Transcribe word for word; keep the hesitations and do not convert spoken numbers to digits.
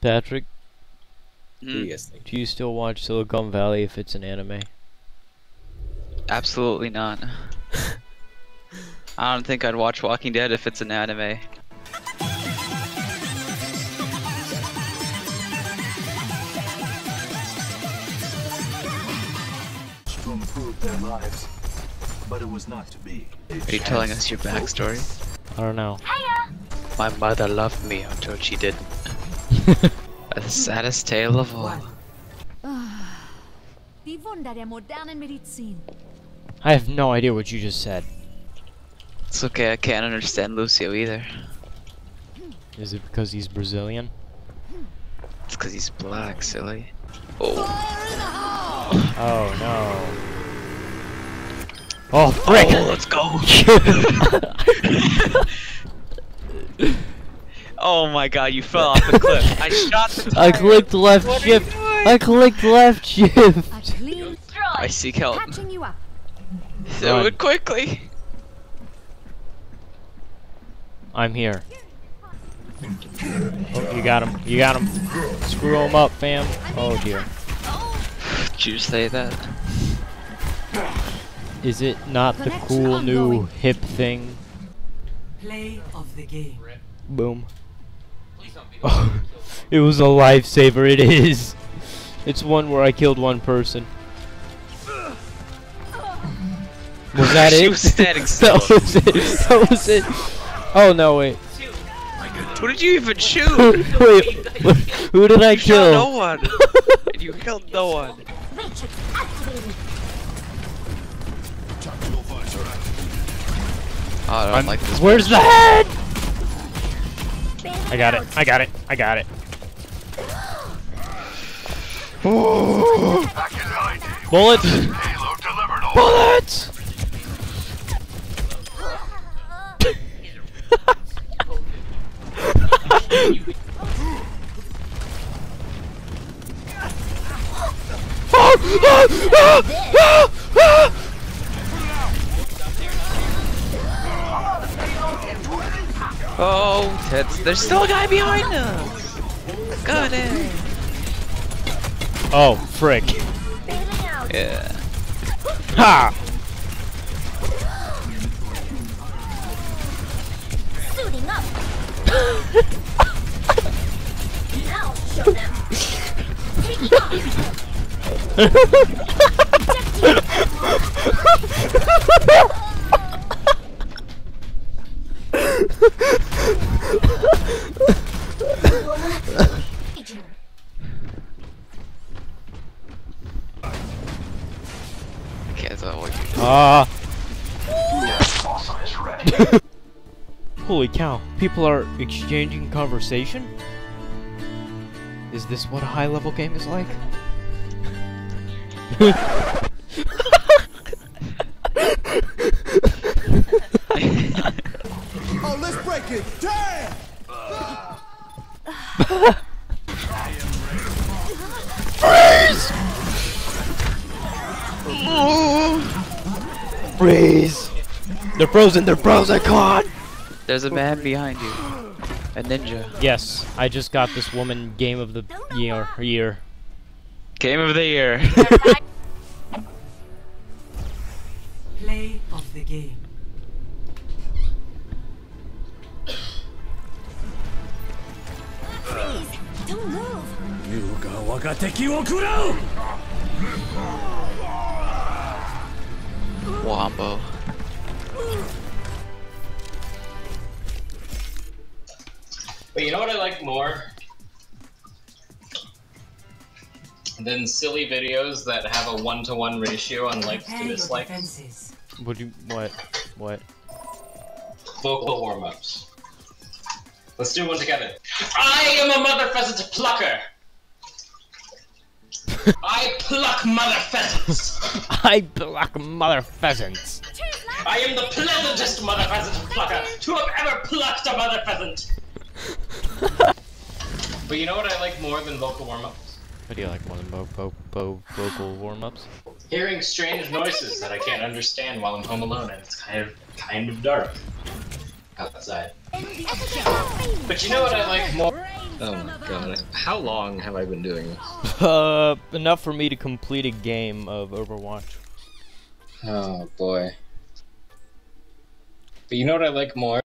Patrick, mm. what do you guys think? Do you still watch Silicon Valley if it's an anime? Absolutely not. I don't think I'd watch Walking Dead if it's an anime. To improve their lives, but it was not to be. Are you telling us your backstory? I don't know. Hiya. My mother loved me until she didn't. The saddest tale of all. I have no idea what you just said. It's okay, I can't understand Lucio either. Is it because he's Brazilian? It's because he's black, silly. Oh. Oh no. Oh frick! Oh, let's go! Oh my god, you fell off the cliff. I shot the tire. I clicked left what shift. I clicked left shift. I seek help. Do it quickly. I'm here. Oh, you got him. You got him. Screw him up, fam. Oh dear. Did you say that? Is it not the cool new hip thing? Play of the game. Boom. Oh, it was a lifesaver, it is! It's one where I killed one person. Was that it? She was standing still. That was it. That was it. Oh no, wait. What did you even shoot? Wait, who did I you kill? No one. You killed no one. Oh, I don't I'm, like this. Where's the head? I got it. I got it. I got it. Bullets! Bullets! Oh, tits. There's still a guy behind us! Got it! Oh, frick. Yeah. Ha! Suiting up! Now show them! Taking off! Uh. Holy cow, people are exchanging conversation? Is this what a high level game is like? Oh, let's break it! Damn! Freeze! Oh. Freeze! They're frozen, they're frozen, caught! There's a man behind you. A ninja. Yes, I just got this woman game of the year. year. Game of the year. Play of the game. Don't move. Wombo. But you know what I like more than silly videos that have a one-to-one ratio on likes to dislikes? Would you what? What? Vocal warm-ups. Let's do one together. I am a mother pheasant plucker! I pluck mother pheasants! I pluck mother pheasants! I am the pleasantest mother pheasant plucker to have ever plucked a mother pheasant! But you know what I like more than vocal warm-ups? What do you like more than bo bo bo vocal warm-ups? Hearing strange noises that I can't understand while I'm home alone and it's kind of, kind of dark outside. But you know what I like more? Oh my god. How long have I been doing this? Uh, enough for me to complete a game of Overwatch. Oh boy. But you know what I like more?